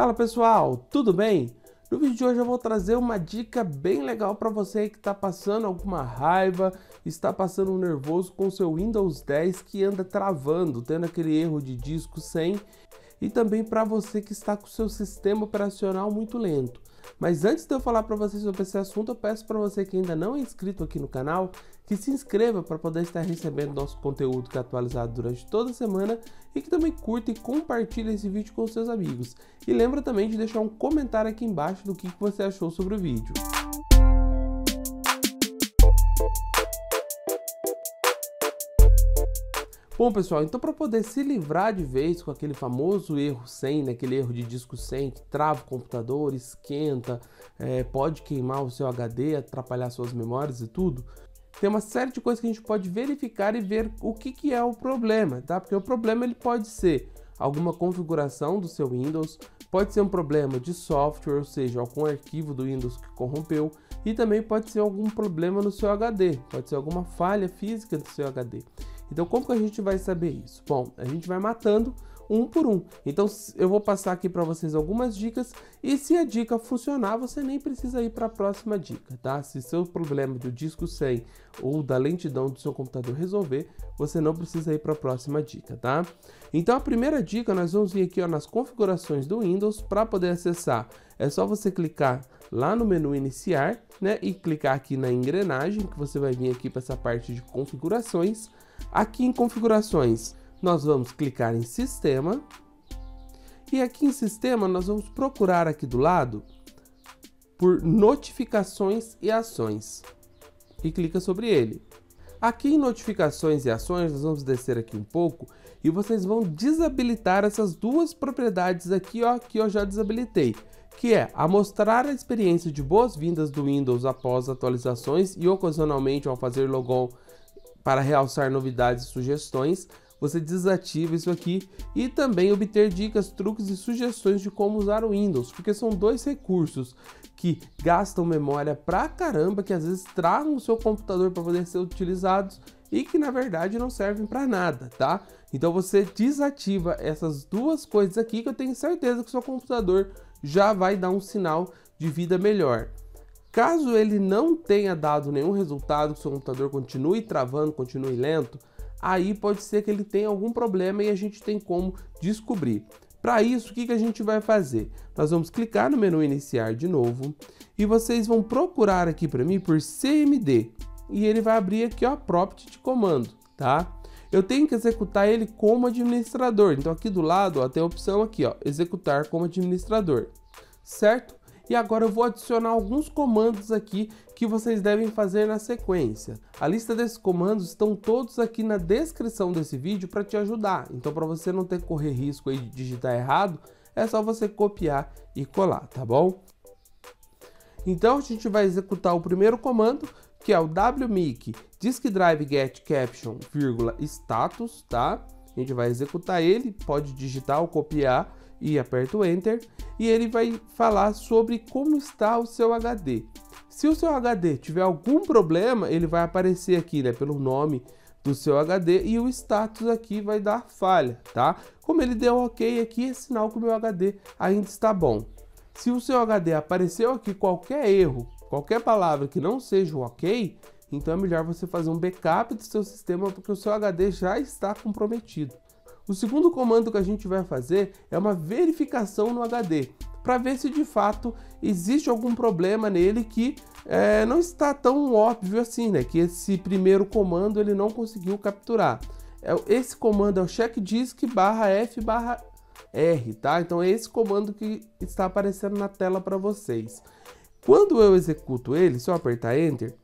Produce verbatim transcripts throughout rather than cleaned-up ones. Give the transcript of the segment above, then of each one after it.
Fala pessoal, tudo bem? No vídeo de hoje eu vou trazer uma dica bem legal para você que está passando alguma raiva, está passando um nervoso com seu Windows dez que anda travando, tendo aquele erro de disco cem, e também para você que está com o seu sistema operacional muito lento. Mas antes de eu falar para vocês sobre esse assunto, eu peço para você que ainda não é inscrito aqui no canal, que se inscreva para poder estar recebendo nosso conteúdo que é atualizado durante toda a semana e que também curta e compartilhe esse vídeo com seus amigos. E lembra também de deixar um comentário aqui embaixo do que você achou sobre o vídeo. Bom pessoal, então para poder se livrar de vez com aquele famoso erro cem, né, aquele erro de disco cem que trava o computador, esquenta, é, pode queimar o seu H D, atrapalhar suas memórias e tudo, tem uma série de coisas que a gente pode verificar e ver o que, que é o problema, tá? Porque o problema ele pode ser alguma configuração do seu Windows, pode ser um problema de software, ou seja, algum arquivo do Windows que corrompeu, e também pode ser algum problema no seu H D, pode ser alguma falha física do seu H D. Então como que a gente vai saber isso? Bom, a gente vai matando um por um. Então eu vou passar aqui para vocês algumas dicas e se a dica funcionar, você nem precisa ir para a próxima dica, tá? Se seu problema do disco cem ou da lentidão do seu computador resolver, você não precisa ir para a próxima dica, tá? Então a primeira dica, nós vamos vir aqui ó, nas configurações do Windows. Para poder acessar, é só você clicar lá no menu iniciar, né? E clicar aqui na engrenagem, que você vai vir aqui para essa parte de configurações. Aqui em configurações, nós vamos clicar em sistema, e aqui em sistema nós vamos procurar aqui do lado por notificações e ações, e clica sobre ele. Aqui em notificações e ações, nós vamos descer aqui um pouco, e vocês vão desabilitar essas duas propriedades aqui ó, que eu já desabilitei, que é a mostrar a experiência de boas-vindas do Windows após atualizações e ocasionalmente ao fazer logon para realçar novidades e sugestões. Você desativa isso aqui, e também obter dicas, truques e sugestões de como usar o Windows, porque são dois recursos que gastam memória pra caramba, que às vezes tragam o seu computador para poder ser utilizados e que na verdade não servem para nada, tá? Então você desativa essas duas coisas aqui, que eu tenho certeza que o seu computador já vai dar um sinal de vida melhor. Caso ele não tenha dado nenhum resultado, que o seu computador continue travando, continue lento, aí pode ser que ele tenha algum problema e a gente tem como descobrir. Para isso, o que, que a gente vai fazer? Nós vamos clicar no menu iniciar de novo, e vocês vão procurar aqui para mim por C M D, e ele vai abrir aqui ó, Prompt de Comando, tá? Eu tenho que executar ele como administrador, então aqui do lado ó, tem a opção aqui ó, executar como administrador, certo? E agora eu vou adicionar alguns comandos aqui que vocês devem fazer na sequência. A lista desses comandos estão todos aqui na descrição desse vídeo para te ajudar. Então para você não ter que correr risco aí de digitar errado, é só você copiar e colar, tá bom? Então a gente vai executar o primeiro comando, que é o wmic diskdrive get caption, vírgula, status, tá? A gente vai executar ele, pode digitar ou copiar, e aperta o Enter, e ele vai falar sobre como está o seu H D. Se o seu H D tiver algum problema, ele vai aparecer aqui, né, pelo nome do seu H D, e o status aqui vai dar falha, tá? Como ele deu OK aqui, é sinal que o meu H D ainda está bom. Se o seu H D apareceu aqui qualquer erro, qualquer palavra que não seja o OK, então é melhor você fazer um backup do seu sistema, porque o seu H D já está comprometido. O segundo comando que a gente vai fazer é uma verificação no H D, para ver se de fato existe algum problema nele que é, não está tão óbvio assim, né? Que esse primeiro comando ele não conseguiu capturar. Esse comando é o checkdisk barra F barra R, tá? Então é esse comando que está aparecendo na tela para vocês. Quando eu executo ele, se eu apertar Enter,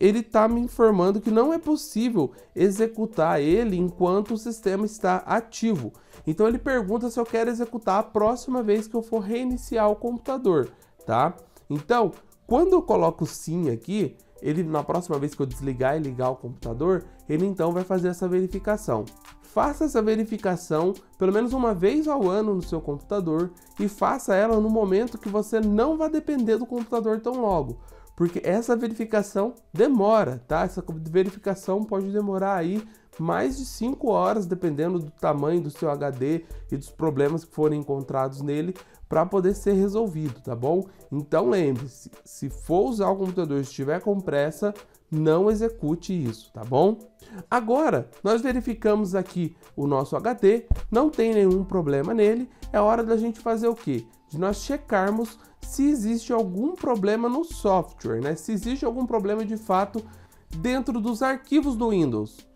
ele está me informando que não é possível executar ele enquanto o sistema está ativo. Então ele pergunta se eu quero executar a próxima vez que eu for reiniciar o computador, tá? Então, quando eu coloco sim aqui, ele na próxima vez que eu desligar e ligar o computador, ele então vai fazer essa verificação. Faça essa verificação pelo menos uma vez ao ano no seu computador, e faça ela no momento que você não vai depender do computador tão logo. Porque essa verificação demora, tá? Essa verificação pode demorar aí mais de cinco horas, dependendo do tamanho do seu H D e dos problemas que forem encontrados nele, para poder ser resolvido, tá bom? Então lembre-se, se for usar o computador e estiver com pressa, não execute isso, tá bom? Agora, nós verificamos aqui o nosso H D, não tem nenhum problema nele, é hora da gente fazer o quê? De nós checarmos se existe algum problema no software, né? Se existe algum problema de fato dentro dos arquivos do Windows.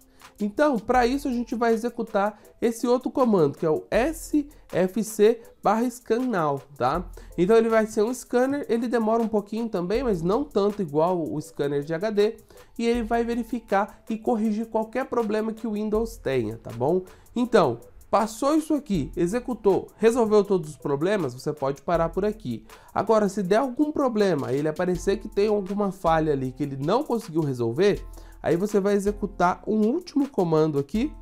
Então, para isso, a gente vai executar esse outro comando, que é o S F C barra scannow, tá? Então, ele vai ser um scanner, ele demora um pouquinho também, mas não tanto igual o scanner de H D, e ele vai verificar e corrigir qualquer problema que o Windows tenha, tá bom? Então, passou isso aqui, executou, resolveu todos os problemas, você pode parar por aqui. Agora, se der algum problema, ele aparecer que tem alguma falha ali que ele não conseguiu resolver, aí você vai executar um último comando aqui,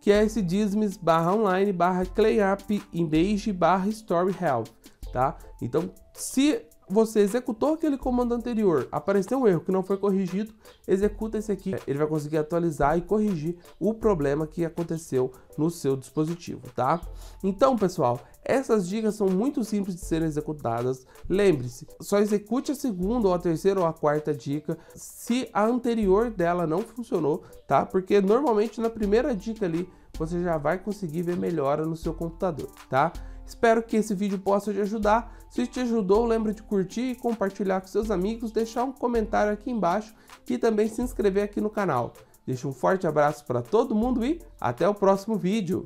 que é esse dism /online /cleanup-image /restorehealth, tá? Então, se você executou aquele comando anterior, apareceu um erro que não foi corrigido, executa esse aqui, ele vai conseguir atualizar e corrigir o problema que aconteceu no seu dispositivo, tá? Então, pessoal, essas dicas são muito simples de serem executadas. Lembre-se, só execute a segunda ou a terceira ou a quarta dica se a anterior dela não funcionou, tá? Porque normalmente na primeira dica ali você já vai conseguir ver melhora no seu computador, tá? Espero que esse vídeo possa te ajudar. Se te ajudou, lembra de curtir e compartilhar com seus amigos, deixar um comentário aqui embaixo e também se inscrever aqui no canal. Deixo um forte abraço para todo mundo e até o próximo vídeo!